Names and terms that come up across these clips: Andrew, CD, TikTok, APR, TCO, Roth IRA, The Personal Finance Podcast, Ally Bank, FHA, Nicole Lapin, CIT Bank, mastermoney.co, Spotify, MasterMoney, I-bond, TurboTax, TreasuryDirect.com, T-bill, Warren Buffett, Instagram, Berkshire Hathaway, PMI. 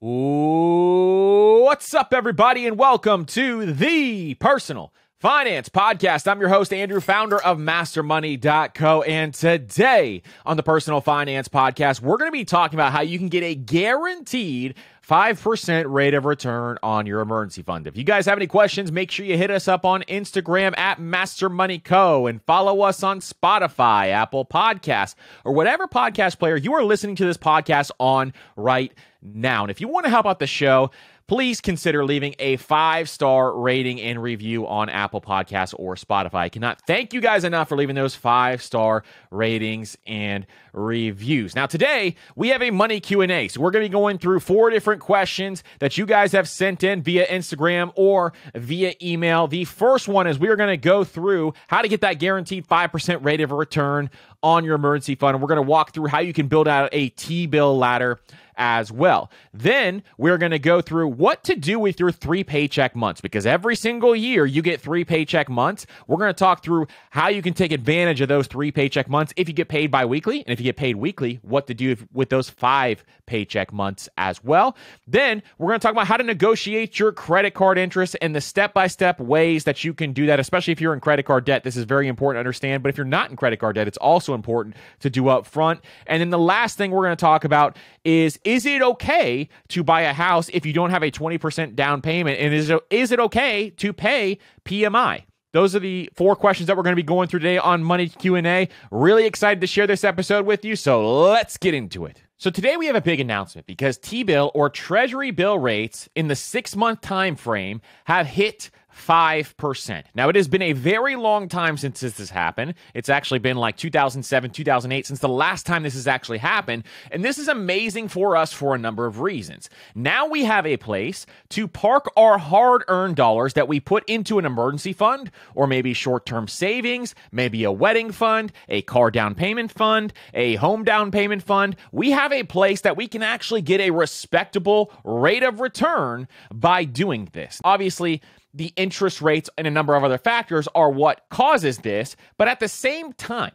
What's up, everybody, and welcome to The Personal Finance Podcast. I'm your host, Andrew, founder of mastermoney.co, and today on The Personal Finance Podcast, we're going to be talking about how you can get a guaranteed 5% rate of return on your emergency fund. If you guys have any questions, make sure you hit us up on Instagram at mastermoneyco and follow us on Spotify, Apple Podcasts, or whatever podcast player you are listening to this podcast on right now. And if you want to help out the show, please consider leaving a 5-star rating and review on Apple Podcasts or Spotify. I cannot thank you guys enough for leaving those 5-star ratings and reviews. Now, today, we have a money Q&A. So we're going to be going through 4 different questions that you guys have sent in via Instagram or via email. The first one is we are going to go through how to get that guaranteed 5% rate of return on your emergency fund. And we're going to walk through how you can build out a T-bill ladder as well. Then we're going to go through what to do with your 3 paycheck months, because every single year you get 3 paycheck months. We're going to talk through how you can take advantage of those 3 paycheck months if you get paid biweekly, and if you get paid weekly, what to do with those 5 paycheck months as well. Then we're going to talk about how to negotiate your credit card interest and the step-by-step ways that you can do that, especially if you're in credit card debt. This is very important to understand, but if you're not in credit card debt, it's also important to do up front. And then the last thing we're going to talk about is it okay to buy a house if you don't have a 20% down payment? And is it okay to pay PMI? Those are the 4 questions that we're going to be going through today on Money Q&A. Really excited to share this episode with you, so let's get into it. So today we have a big announcement because T-bill or Treasury bill rates in the 6-month time frame have hit 5%. Now, it has been a very long time since this has happened. It's actually been like 2007, 2008 since the last time this has actually happened. And this is amazing for us for a number of reasons. Now we have a place to park our hard-earned dollars that we put into an emergency fund, or maybe short-term savings, maybe a wedding fund, a car down payment fund, a home down payment fund. We have a place that we can actually get a respectable rate of return by doing this. Obviously, the interest rates and a number of other factors are what causes this. But at the same time,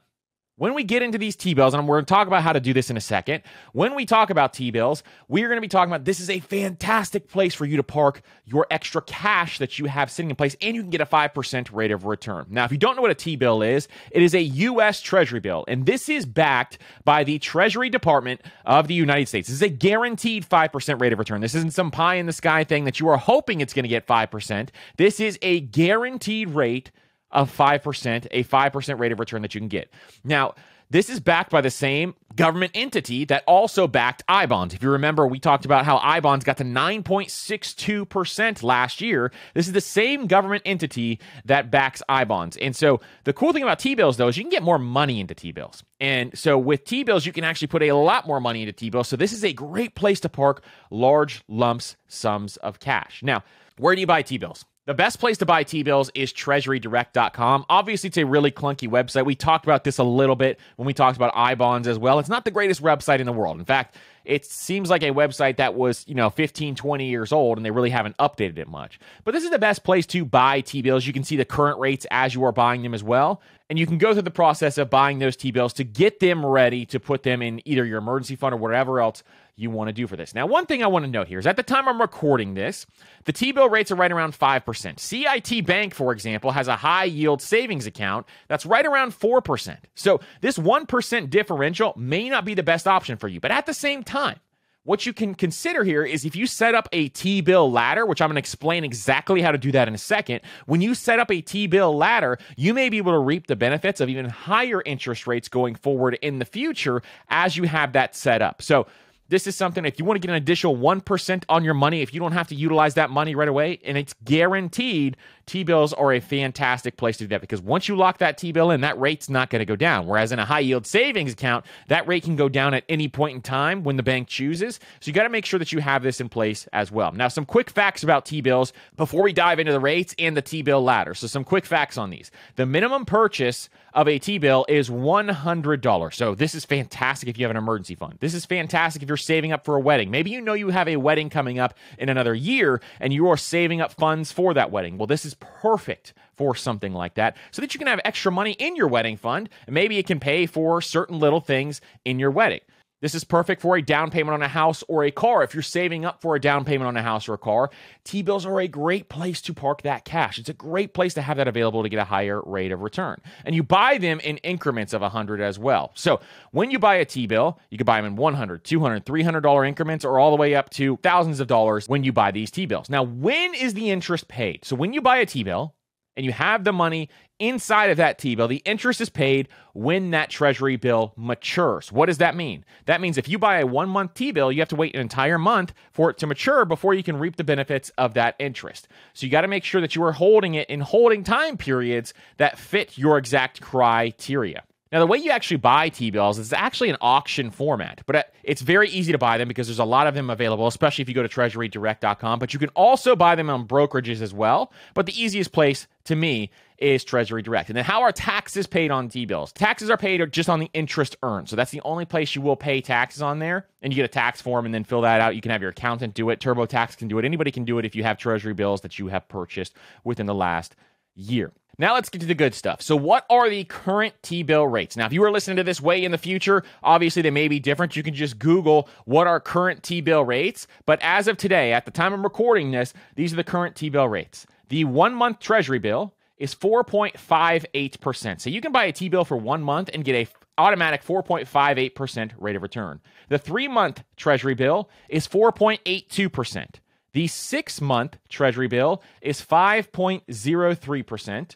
when we get into these T-bills, and we're going to talk about how to do this in a second, when we talk about T-bills, we're going to be talking about this is a fantastic place for you to park your extra cash that you have sitting in place, and you can get a 5% rate of return. Now, if you don't know what a T-bill is, it is a U.S. Treasury bill, and this is backed by the Treasury Department of the United States. This is a guaranteed 5% rate of return. This isn't some pie-in-the-sky thing that you are hoping it's going to get 5%. This is a guaranteed rate of 5%, a 5% rate of return that you can get. Now, this is backed by the same government entity that also backed I-bonds. If you remember, we talked about how I-bonds got to 9.62% last year. This is the same government entity that backs I-bonds. And so the cool thing about T-bills, though, is you can get more money into T-bills. And so with T-bills, you can actually put a lot more money into T-bills. So this is a great place to park large lumps sums of cash. Now, where do you buy T-bills? The best place to buy T-bills is TreasuryDirect.com. Obviously, it's a really clunky website. We talked about this a little bit when we talked about I-bonds as well. It's not the greatest website in the world. In fact, it seems like a website that was, 15, 20 years old, and they really haven't updated it much. But this is the best place to buy T-bills. You can see the current rates as you are buying them as well. And you can go through the process of buying those T-bills to get them ready to put them in either your emergency fund or whatever else you want to do for this. Now, one thing I want to note here is at the time I'm recording this, the T-bill rates are right around 5%. CIT Bank, for example, has a high yield savings account that's right around 4%. So this 1% differential may not be the best option for you. But at the same time, what you can consider here is if you set up a T-bill ladder, which I'm going to explain exactly how to do that in a second. When you set up a T-bill ladder, you may be able to reap the benefits of even higher interest rates going forward in the future as you have that set up. So this is something, if you want to get an additional 1% on your money, if you don't have to utilize that money right away, and it's guaranteed, T-bills are a fantastic place to do that, because once you lock that T-bill in, that rate's not going to go down. Whereas in a high-yield savings account, that rate can go down at any point in time when the bank chooses. So you got to make sure that you have this in place as well. Now, some quick facts about T-bills before we dive into the rates and the T-bill ladder. So some quick facts on these. The minimum purchase of a T-bill is $100. So this is fantastic if you have an emergency fund. This is fantastic if you're saving up for a wedding. Maybe you have a wedding coming up in another year and you are saving up funds for that wedding. Well, this is perfect for something like that, so that you can have extra money in your wedding fund, and maybe it can pay for certain little things in your wedding. This is perfect for a down payment on a house or a car. If you're saving up for a down payment on a house or a car, T-bills are a great place to park that cash. It's a great place to have that available to get a higher rate of return. And you buy them in increments of 100 as well. So when you buy a T-bill, you can buy them in $100, $200, $300 increments, or all the way up to thousands of dollars when you buy these T-bills. Now, when is the interest paid? So when you buy a T-bill and you have the money inside of that T-bill, the interest is paid when that treasury bill matures. What does that mean? That means if you buy a 1 month T-bill, you have to wait an entire month for it to mature before you can reap the benefits of that interest. So you got to make sure that you are holding it in holding time periods that fit your exact criteria. Now, the way you actually buy T-bills is actually an auction format, but it's very easy to buy them because there's a lot of them available, especially if you go to TreasuryDirect.com, but you can also buy them on brokerages as well. But the easiest place to me is Treasury Direct. And then how are taxes paid on T-bills? Taxes are paid just on the interest earned. So that's the only place you will pay taxes on there. And you get a tax form and then fill that out. You can have your accountant do it. TurboTax can do it. Anybody can do it if you have Treasury bills that you have purchased within the last year. Now let's get to the good stuff. So what are the current T-bill rates? Now, if you are listening to this way in the future, obviously they may be different. You can just Google what are current T-bill rates. But as of today, at the time I'm recording this, these are the current T-bill rates. The 1 month Treasury bill is 4.58%. So you can buy a T-bill for 1 month and get an automatic 4.58% rate of return. The 3 month Treasury bill is 4.82%. The 6 month Treasury bill is 5.03%.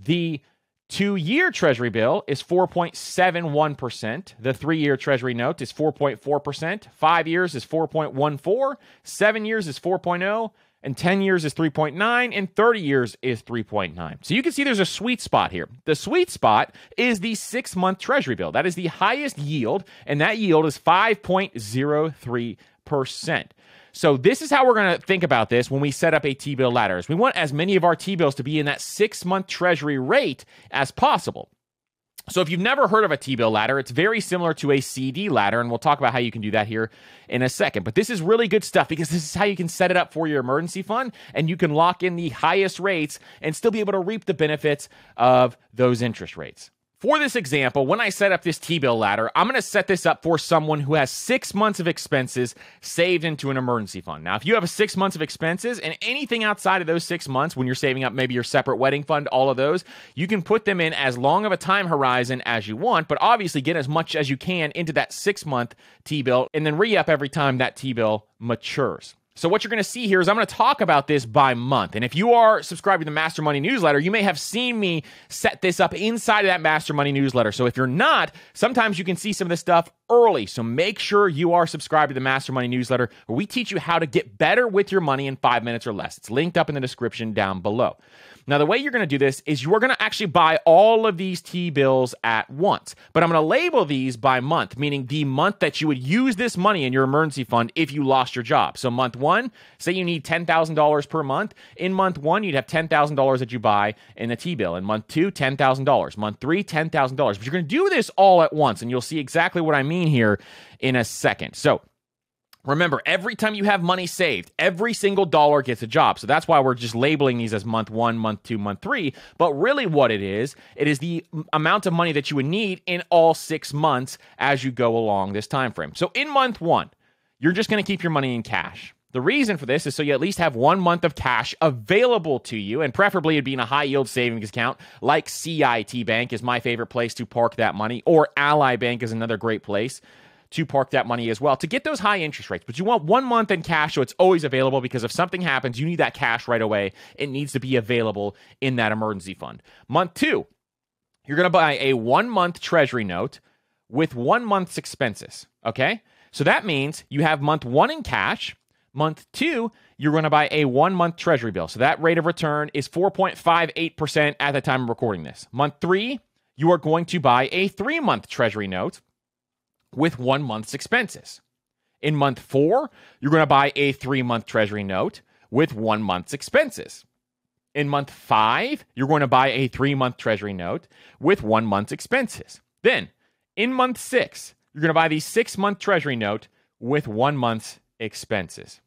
The 2 year Treasury bill is 4.71%. The 3 year Treasury note is 4.4%. 5 years is 4.14%. 7 years is 4.0%. And 10 years is 3.9%, and 30 years is 3.9%. So you can see there's a sweet spot here. The sweet spot is the 6 month Treasury bill. That is the highest yield, and that yield is 5.03%. So this is how we're going to think about this when we set up a T-bill ladder. We want as many of our T-bills to be in that 6 month Treasury rate as possible. So if you've never heard of a T-bill ladder, it's very similar to a CD ladder, and we'll talk about how you can do that here in a second. But this is really good stuff because this is how you can set it up for your emergency fund, and you can lock in the highest rates and still be able to reap the benefits of those interest rates. For this example, when I set up this T-bill ladder, I'm going to set this up for someone who has 6 months of expenses saved into an emergency fund. Now, if you have 6 months of expenses and anything outside of those 6 months, when you're saving up maybe your separate wedding fund, all of those, you can put them in as long of a time horizon as you want, but obviously get as much as you can into that 6 month T-bill and then re-up every time that T-bill matures. So what you're going to see here is I'm going to talk about this by month. And if you are subscribed to the Master Money newsletter, you may have seen me set this up inside of that Master Money newsletter. So if you're not, sometimes you can see some of this stuff early. So make sure you are subscribed to the Master Money newsletter, where we teach you how to get better with your money in 5 minutes or less. It's linked up in the description down below. Now, the way you're going to do this is you are going to actually buy all of these T-bills at once, but I'm going to label these by month, meaning the month that you would use this money in your emergency fund if you lost your job. So month one, say you need $10,000 per month. In month one, you'd have $10,000 that you buy in the T-bill. In month two, $10,000. Month three, $10,000. But you're going to do this all at once, and you'll see exactly what I mean here in a second. So remember, every time you have money saved, every single dollar gets a job. So that's why we're just labeling these as month one, month two, month three. But really what it is the amount of money that you would need in all 6 months as you go along this time frame. So in month one, you're just going to keep your money in cash. The reason for this is so you at least have 1 month of cash available to you, and preferably it'd be in a high-yield savings account, like CIT Bank is my favorite place to park that money, or Ally Bank is another great place to park that money as well, to get those high interest rates. But you want 1 month in cash, so it's always available, because if something happens, you need that cash right away. It needs to be available in that emergency fund. Month two, you're going to buy a 1 month Treasury note with 1 month's expenses, okay? So that means you have month one in cash. Month two, you're going to buy a 1 month Treasury bill. So that rate of return is 4.58% at the time of recording this. Month three, you are going to buy a 3 month Treasury note with 1 month's expenses. In month four, you're going to buy a 3 month Treasury note with 1 month's expenses. In month five, you're going to buy a 3 month Treasury note with 1 month's expenses. Then in month six, you're going to buy the 6 month Treasury note with 1 month's expenses.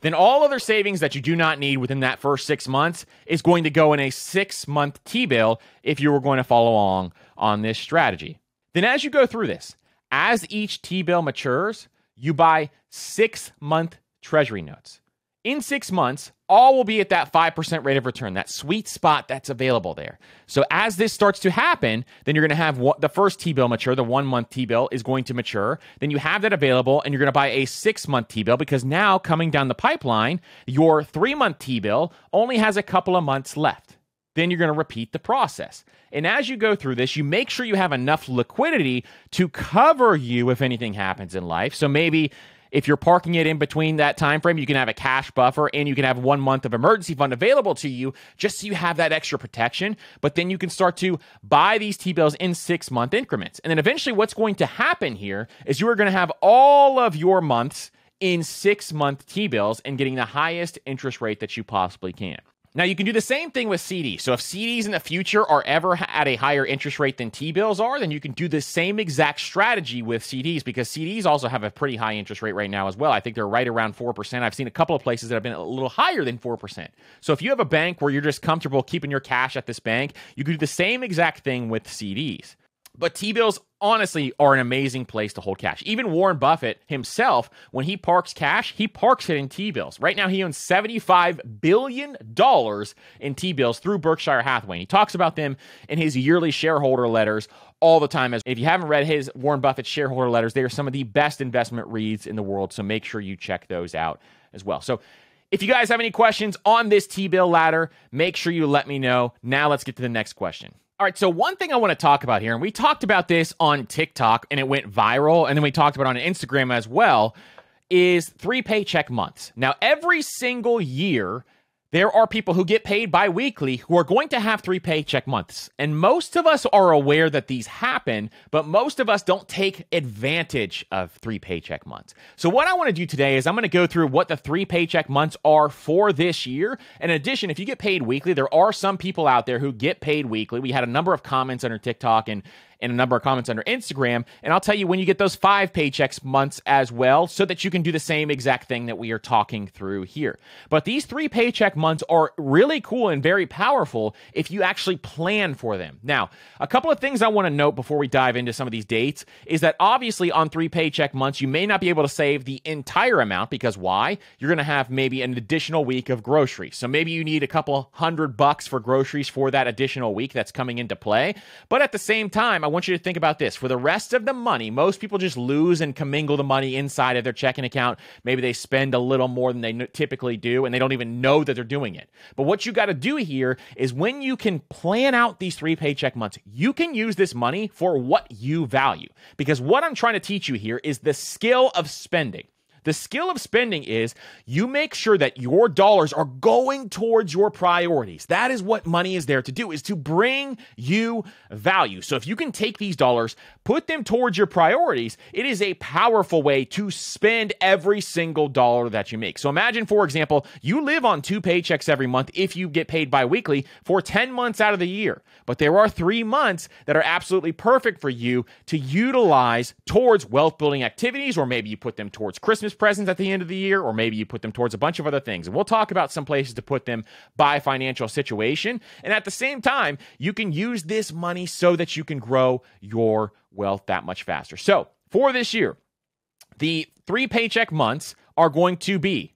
Then all other savings that you do not need within that first 6 months is going to go in a 6 month T-bill if you were going to follow along on this strategy. Then as you go through this, As each T-bill matures, you buy 6-month treasury notes. In 6 months, all will be at that 5% rate of return, that sweet spot that's available there. So as this starts to happen, then you're going to have the first T-bill mature, the 1-month T-bill is going to mature. Then you have that available and you're going to buy a 6-month T-bill because now coming down the pipeline, your 3-month T-bill only has a couple of months left. Then you're going to repeat the process. And as you go through this, you make sure you have enough liquidity to cover you if anything happens in life. So maybe if you're parking it in between that time frame, you can have a cash buffer and you can have 1 month of emergency fund available to you just so you have that extra protection. But then you can start to buy these T-bills in 6-month increments. And then eventually what's going to happen here is you are going to have all of your months in 6-month T-bills and getting the highest interest rate that you possibly can. Now, you can do the same thing with CDs. So if CDs in the future are ever at a higher interest rate than T-bills are, then you can do the same exact strategy with CDs because CDs also have a pretty high interest rate right now as well. I think they're right around 4%. I've seen a couple of places that have been a little higher than 4%. So if you have a bank where you're just comfortable keeping your cash at this bank, you can do the same exact thing with CDs. But T-bills honestly are an amazing place to hold cash. Even Warren Buffett himself, when he parks cash, he parks it in T-bills. Right now, he owns $75 billion in T-bills through Berkshire Hathaway. And he talks about them in his yearly shareholder letters all the time. If you haven't read his Warren Buffett shareholder letters, they are some of the best investment reads in the world. So make sure you check those out as well. So if you guys have any questions on this T-bill ladder, make sure you let me know. Now let's get to the next question. All right, so one thing I want to talk about here, and we talked about this on TikTok and it went viral, and then we talked about it on Instagram as well, is 3 paycheck months. Now, every single year, there are people who get paid biweekly who are going to have 3 paycheck months. And most of us are aware that these happen, but most of us don't take advantage of 3 paycheck months. So what I want to do today is I'm going to go through what the 3 paycheck months are for this year. In addition, if you get paid weekly, there are some people out there who get paid weekly. We had a number of comments under TikTok and a number of comments under Instagram. And I'll tell you when you get those 5 paychecks months as well, so that you can do the same exact thing that we are talking through here. But these 3 paycheck months are really cool and very powerful if you actually plan for them. Now, a couple of things I want to note before we dive into some of these dates is that obviously on 3 paycheck months, you may not be able to save the entire amount because why? You're going to have maybe an additional week of groceries. So maybe you need a couple $100 for groceries for that additional week that's coming into play. But at the same time, I want you to think about this. For the rest of the money, most people just lose and commingle the money inside of their checking account. Maybe they spend a little more than they typically do, and they don't even know that they're doing it. But what you got to do here is when you can plan out these 3 paycheck months, you can use this money for what you value. Because what I'm trying to teach you here is the skill of spending. The skill of spending is you make sure that your dollars are going towards your priorities. That is what money is there to do, is to bring you value. So if you can take these dollars, put them towards your priorities, it is a powerful way to spend every single dollar that you make. So imagine, for example, you live on 2 paychecks every month if you get paid biweekly for 10 months out of the year. But there are 3 months that are absolutely perfect for you to utilize towards wealth-building activities, or maybe you put them towards Christmas presents at the end of the year, or maybe you put them towards a bunch of other things. And we'll talk about some places to put them by financial situation. And at the same time, you can use this money so that you can grow your wealth that much faster. So for this year, the 3 paycheck months are going to be,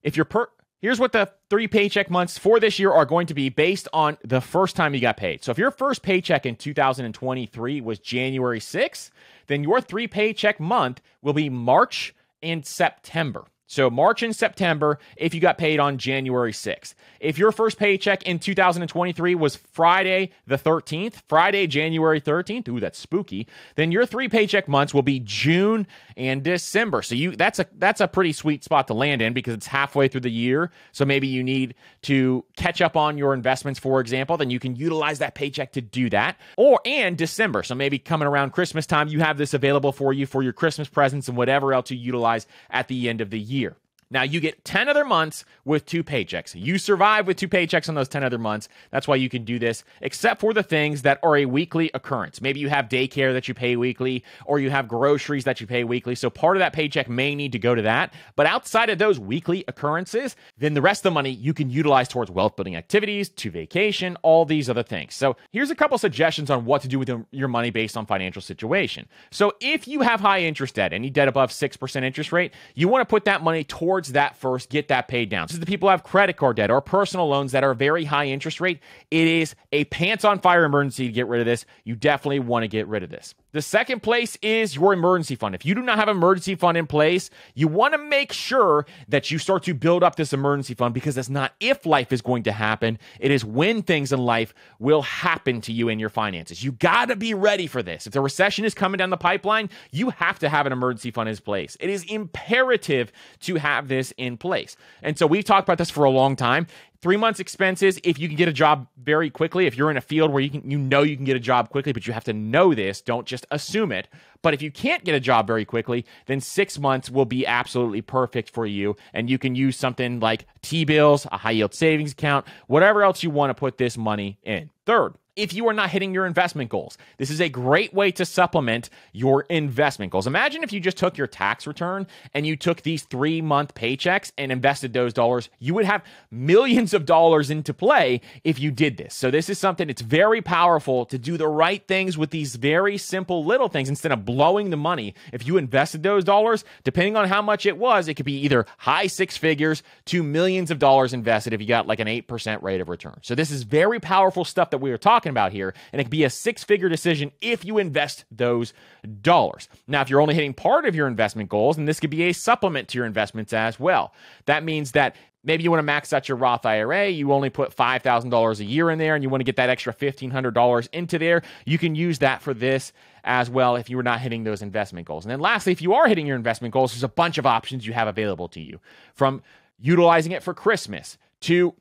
here's what the 3 paycheck months for this year are going to be based on the first time you got paid. So if your first paycheck in 2023 was January 6th, then your 3 paycheck month will be March in September. So March and September, if you got paid on January 6th. If your first paycheck in 2023 was Friday the 13th, Friday, January 13th, ooh, that's spooky, then your 3 paycheck months will be June and December. So that's a pretty sweet spot to land in because it's halfway through the year. So maybe you need to catch up on your investments, for example, then you can utilize that paycheck to do that. And December. So maybe coming around Christmas time, you have this available for you for your Christmas presents and whatever else you utilize at the end of the year. Now, you get 10 other months with 2 paychecks. You survive with 2 paychecks on those 10 other months. That's why you can do this, except for the things that are a weekly occurrence. Maybe you have daycare that you pay weekly, or you have groceries that you pay weekly. So part of that paycheck may need to go to that. But outside of those weekly occurrences, then the rest of the money you can utilize towards wealth-building activities, to vacation, all these other things. So here's a couple suggestions on what to do with your money based on financial situation. So if you have high interest debt, any debt above 6% interest rate, you want to put that money towards that first, get that paid down. This is the people who have credit card debt or personal loans that are very high interest rate. It is a pants on fire emergency to get rid of this. You definitely want to get rid of this. The second place is your emergency fund. If you do not have an emergency fund in place, you want to make sure that you start to build up this emergency fund, because that's not if life is going to happen. It is when things in life will happen to you and your finances. You got to be ready for this. If the recession is coming down the pipeline, you have to have an emergency fund in place. It is imperative to have this in place. And so we've talked about this for a long time. 3 months expenses, if you can get a job very quickly, if you're in a field where you can get a job quickly, but you have to know this, don't just assume it. But if you can't get a job very quickly, then 6 months will be absolutely perfect for you. And you can use something like T-bills, a high yield savings account, whatever else you want to put this money in. Third, if you are not hitting your investment goals, this is a great way to supplement your investment goals. Imagine if you just took your tax return and you took these 3-month paychecks and invested those dollars. You would have millions of dollars into play if you did this. So this is something that's very powerful to do the right things with these very simple little things instead of blowing the money. If you invested those dollars, depending on how much it was, it could be either high six figures to millions of dollars invested if you got like an 8% rate of return. So this is very powerful stuff that we are talking about here, and it can be a 6-figure decision if you invest those dollars. Now, if you're only hitting part of your investment goals, then this could be a supplement to your investments as well. That means that maybe you want to max out your Roth IRA. You only put $5,000 a year in there, and you want to get that extra $1,500 into there. You can use that for this as well if you were not hitting those investment goals. And then lastly, if you are hitting your investment goals, there's a bunch of options you have available to you, from utilizing it for Christmas to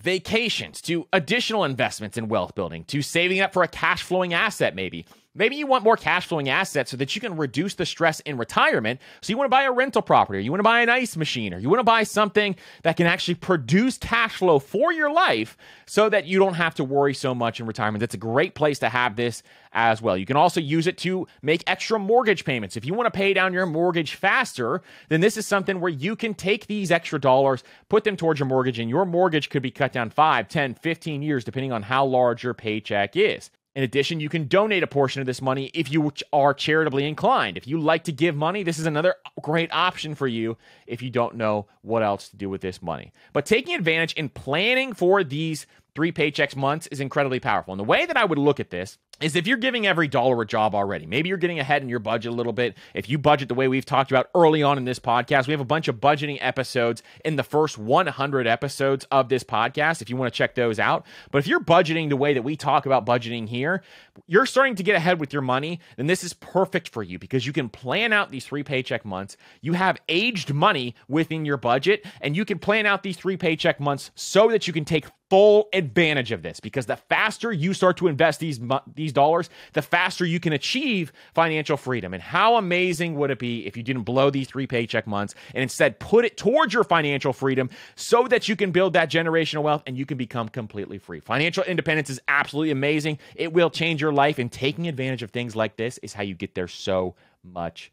vacations, to additional investments in wealth building, to saving up for a cash flowing asset maybe. Maybe you want more cash flowing assets so that you can reduce the stress in retirement. So you want to buy a rental property, or you want to buy an ice machine, or you want to buy something that can actually produce cash flow for your life so that you don't have to worry so much in retirement. That's a great place to have this as well. You can also use it to make extra mortgage payments. If you want to pay down your mortgage faster, then this is something where you can take these extra dollars, put them towards your mortgage, and your mortgage could be cut down 5, 10, 15 years, depending on how large your paycheck is. In addition, you can donate a portion of this money if you are charitably inclined. If you like to give money, this is another great option for you if you don't know what else to do with this money. But taking advantage and planning for these 3 paychecks months is incredibly powerful. And the way that I would look at this is if you're giving every dollar a job already. Maybe you're getting ahead in your budget a little bit. If you budget the way we've talked about early on in this podcast, we have a bunch of budgeting episodes in the first 100 episodes of this podcast if you want to check those out. But if you're budgeting the way that we talk about budgeting here, you're starting to get ahead with your money, then this is perfect for you because you can plan out these 3 paycheck months. You have aged money within your budget, and you can plan out these 3 paycheck months so that you can take full advantage of this, because the faster you start to invest these dollars, the faster you can achieve financial freedom. And how amazing would it be if you didn't blow these 3 paycheck months and instead put it towards your financial freedom so that you can build that generational wealth and you can become completely free. Financial independence is absolutely amazing. It will change your life, and taking advantage of things like this is how you get there so much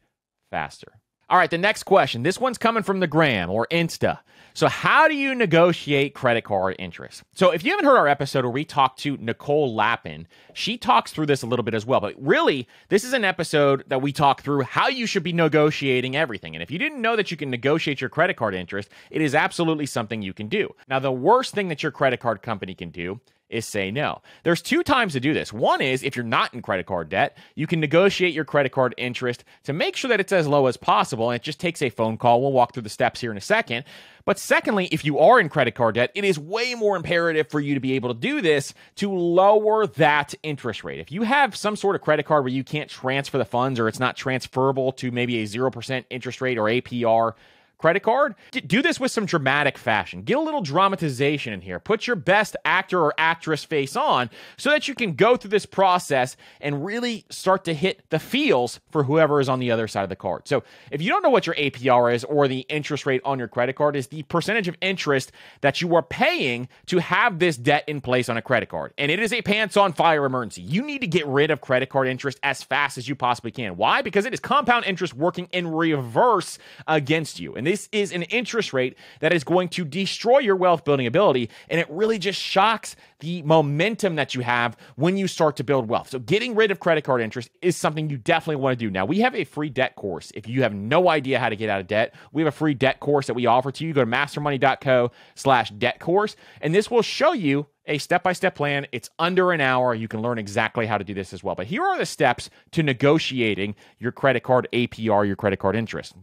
faster. All right, the next question. This one's coming from the Gram or Insta. So how do you negotiate credit card interest? So if you haven't heard our episode where we talked to Nicole Lapin, she talks through this a little bit as well. But really, this is an episode that we talk through how you should be negotiating everything. And if you didn't know that you can negotiate your credit card interest, it is absolutely something you can do. Now, the worst thing that your credit card company can do is say no. There's 2 times to do this. One is if you're not in credit card debt, you can negotiate your credit card interest to make sure that it's as low as possible, and it just takes a phone call. We'll walk through the steps here in a second. But secondly, if you are in credit card debt, it is way more imperative for you to be able to do this to lower that interest rate. If you have some sort of credit card where you can't transfer the funds, or it's not transferable to maybe a 0% interest rate or APR credit card. Do this with some dramatic fashion. Get a little dramatization in here. Put your best actor or actress face on so that you can go through this process and really start to hit the feels for whoever is on the other side of the card. So if you don't know what your APR is or the interest rate on your credit card is, the percentage of interest that you are paying to have this debt in place on a credit card. And it is a pants on fire emergency. You need to get rid of credit card interest as fast as you possibly can. Why? Because it is compound interest working in reverse against you. And this is an interest rate that is going to destroy your wealth building ability. And it really just shocks the momentum that you have when you start to build wealth. So getting rid of credit card interest is something you definitely want to do. Now, we have a free debt course. If you have no idea how to get out of debt, we have a free debt course that we offer to you. Go to mastermoney.co/debt course. And this will show you a step-by-step plan. It's under an hour. You can learn exactly how to do this as well. But here are the steps to negotiating your credit card APR, your credit card interest.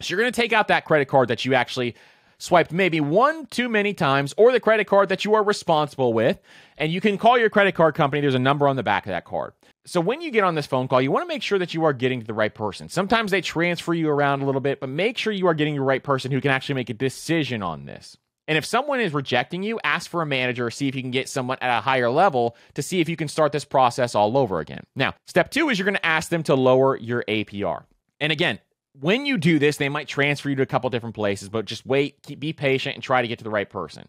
So you're going to take out that credit card that you actually swiped maybe one too many times, or the credit card that you are responsible with, and you can call your credit card company. There's a number on the back of that card. So when you get on this phone call, you want to make sure that you are getting to the right person. Sometimes they transfer you around a little bit, but make sure you are getting the right person who can actually make a decision on this. And if someone is rejecting you, ask for a manager, or see if you can get someone at a higher level to see if you can start this process all over again. Now, step two is you're going to ask them to lower your APR. And again, when you do this, they might transfer you to a couple different places, but just wait, be patient, and try to get to the right person.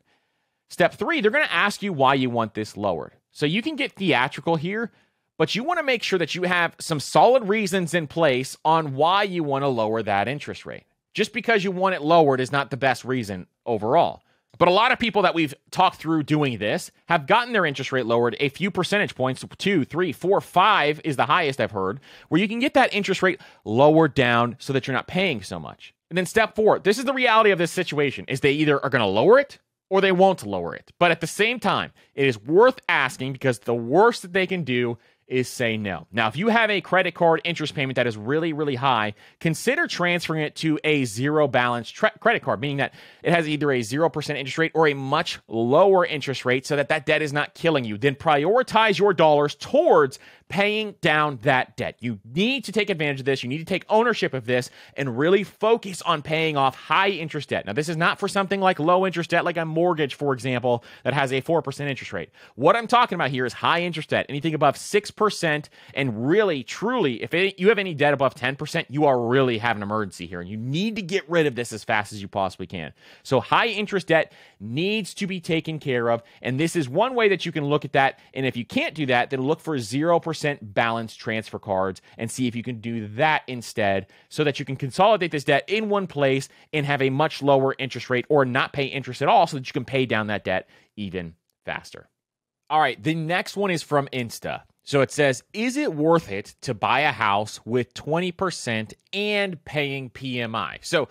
Step three, they're going to ask you why you want this lowered. So you can get theatrical here, but you want to make sure that you have some solid reasons in place on why you want to lower that interest rate. Just because you want it lowered is not the best reason overall. But a lot of people that we've talked through doing this have gotten their interest rate lowered a few percentage points, 2, 3, 4, 5 is the highest I've heard, where you can get that interest rate lowered down so that you're not paying so much. And then step four, this is the reality of this situation, is they either are going to lower it or they won't lower it. But at the same time, it is worth asking because the worst that they can do is say no. Now, if you have a credit card interest payment that is really, really high, consider transferring it to a zero balance credit card, meaning that it has either a 0% interest rate or a much lower interest rate so that that debt is not killing you. Then prioritize your dollars towards paying down that debt. You need to take advantage of this. You need to take ownership of this and really focus on paying off high interest debt. Now, this is not for something like low interest debt, like a mortgage, for example, that has a 4% interest rate. What I'm talking about here is high interest debt, anything above 6%. And really, truly, if you have any debt above 10%, you are really having an emergency here, and you need to get rid of this as fast as you possibly can. So high interest debt needs to be taken care of. And this is one way that you can look at that. And if you can't do that, then look for 0% balance transfer cards and see if you can do that instead so that you can consolidate this debt in one place and have a much lower interest rate or not pay interest at all so that you can pay down that debt even faster. All right, the next one is from Insta. So it says, is it worth it to buy a house with 20% and paying PMI? So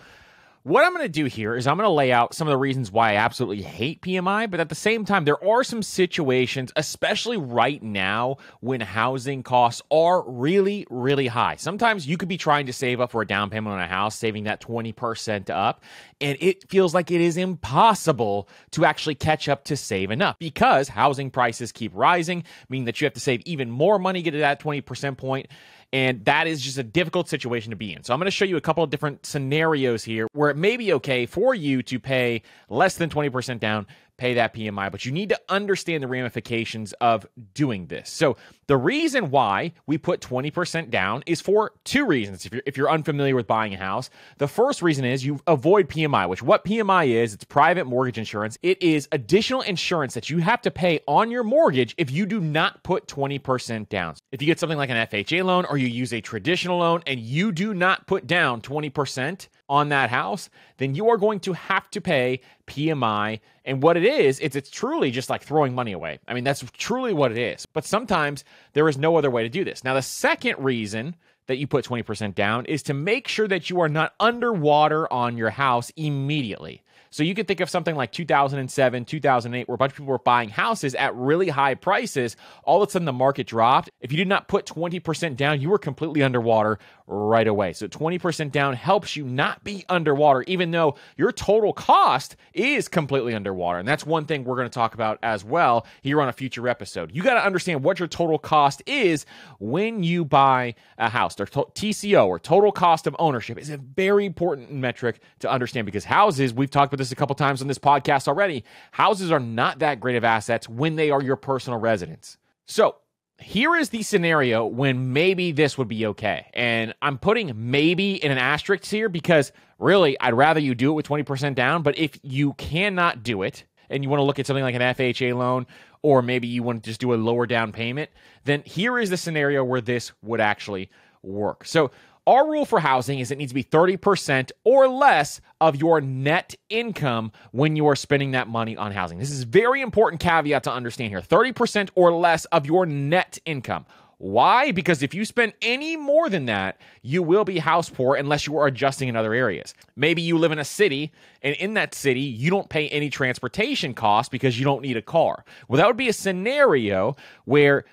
what I'm going to do here is I'm going to lay out some of the reasons why I absolutely hate PMI, but at the same time, there are some situations, especially right now, when housing costs are really, really high. Sometimes you could be trying to save up for a down payment on a house, saving that 20% up, and it feels like it is impossible to actually catch up to save enough because housing prices keep rising, meaning that you have to save even more money to get to that 20% point. And that is just a difficult situation to be in. So I'm going to show you a couple of different scenarios here where it may be okay for you to pay less than 20% down, pay that PMI, but you need to understand the ramifications of doing this. So the reason why we put 20% down is for two reasons. If you're unfamiliar with buying a house, the first reason is you avoid PMI, which what PMI is, it's private mortgage insurance. It is additional insurance that you have to pay on your mortgage if you do not put 20% down. If you get something like an FHA loan or you use a traditional loan and you do not put down 20% on that house, then you are going to have to pay PMI. And what it is, it's truly just like throwing money away. I mean, that's truly what it is. But sometimes there is no other way to do this. Now, the second reason that you put 20% down is to make sure that you are not underwater on your house immediately. So you could think of something like 2007, 2008, where a bunch of people were buying houses at really high prices. All of a sudden, the market dropped. If you did not put 20% down, you were completely underwater right away. So 20% down helps you not be underwater, even though your total cost is completely underwater. And that's one thing we're going to talk about as well here on a future episode. You got to understand what your total cost is when you buy a house. Their TCO, or total cost of ownership, is a very important metric to understand, because houses, we've talked about this a couple times on this podcast already, houses are not that great of assets when they are your personal residence. So here is the scenario when maybe this would be okay. And I'm putting maybe in an asterisk here because really, I'd rather you do it with 20% down. But if you cannot do it and you want to look at something like an FHA loan, or maybe you want to just do a lower down payment, then here is the scenario where this would actually work. So our rule for housing is it needs to be 30% or less of your net income when you are spending that money on housing. This is a very important caveat to understand here. 30% or less of your net income. Why? Because if you spend any more than that, you will be house poor unless you are adjusting in other areas. Maybe you live in a city, and in that city, you don't pay any transportation costs because you don't need a car. Well, that would be a scenario where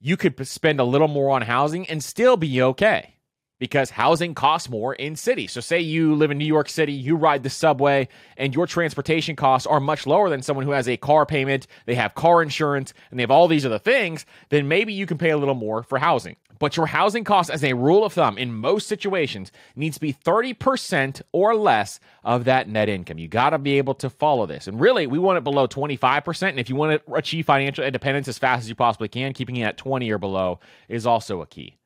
you could spend a little more on housing and still be okay, because housing costs more in cities. So say you live in New York City, you ride the subway, and your transportation costs are much lower than someone who has a car payment, they have car insurance, and they have all these other things, then maybe you can pay a little more for housing. But your housing cost, as a rule of thumb, in most situations, needs to be 30% or less of that net income. You got to be able to follow this. And really, we want it below 25%. And if you want to achieve financial independence as fast as you possibly can, keeping it at 20 or below is also a key.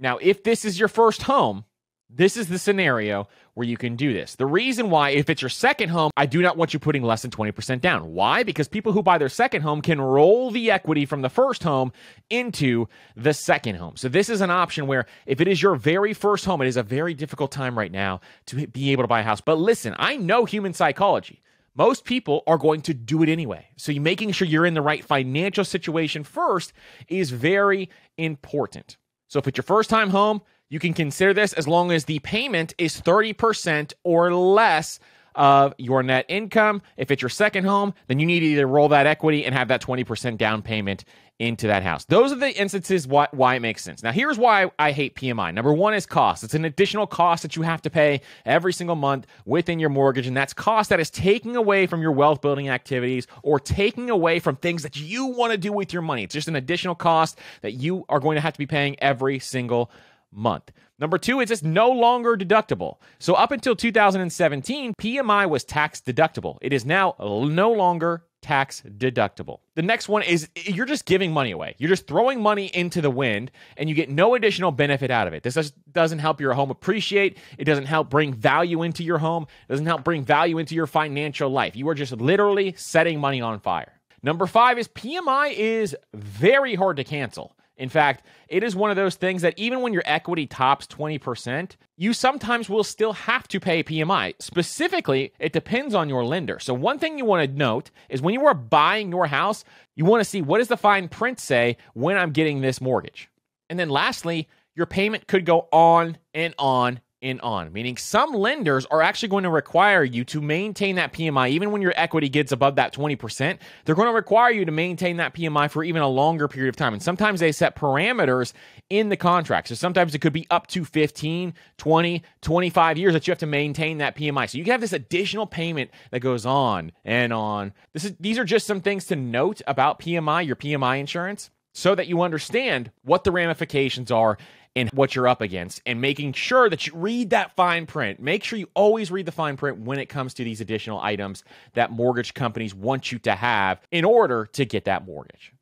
Now, if this is your first home, this is the scenario where you can do this. The reason why, if it's your second home, I do not want you putting less than 20% down. Why? Because people who buy their second home can roll the equity from the first home into the second home. So this is an option where if it is your very first home, it is a very difficult time right now to be able to buy a house. But listen, I know human psychology. Most people are going to do it anyway. So making sure you're in the right financial situation first is very important. So if it's your first time home, you can consider this as long as the payment is 30% or less of your net income. If it's your second home, then you need to either roll that equity and have that 20% down payment into that house. Those are the instances why it makes sense. Now, here's why I hate PMI. Number one is cost. It's an additional cost that you have to pay every single month within your mortgage, and that's cost that is taking away from your wealth building activities or taking away from things that you want to do with your money. It's just an additional cost that you are going to have to be paying every single month. Number two is it's no longer deductible. So up until 2017, PMI was tax deductible. It is now no longer tax deductible. The next one is you're just giving money away. You're just throwing money into the wind and you get no additional benefit out of it. This doesn't help your home appreciate. It doesn't help bring value into your home. It doesn't help bring value into your financial life. You are just literally setting money on fire. Number five is PMI is very hard to cancel. In fact, it is one of those things that even when your equity tops 20%, you sometimes will still have to pay PMI. Specifically, it depends on your lender. So one thing you want to note is when you are buying your house, you want to see what does the fine print say when I'm getting this mortgage. And then lastly, your payment could go on and on and on, meaning some lenders are actually going to require you to maintain that PMI. Even when your equity gets above that 20%, they're going to require you to maintain that PMI for even a longer period of time. And sometimes they set parameters in the contract. So sometimes it could be up to 15, 20, 25 years that you have to maintain that PMI. So you have this additional payment that goes on and on. These are just some things to note about PMI, your PMI insurance, so that you understand what the ramifications are and what you're up against, and making sure that you read that fine print. Make sure you always read the fine print when it comes to these additional items that mortgage companies want you to have in order to get that mortgage.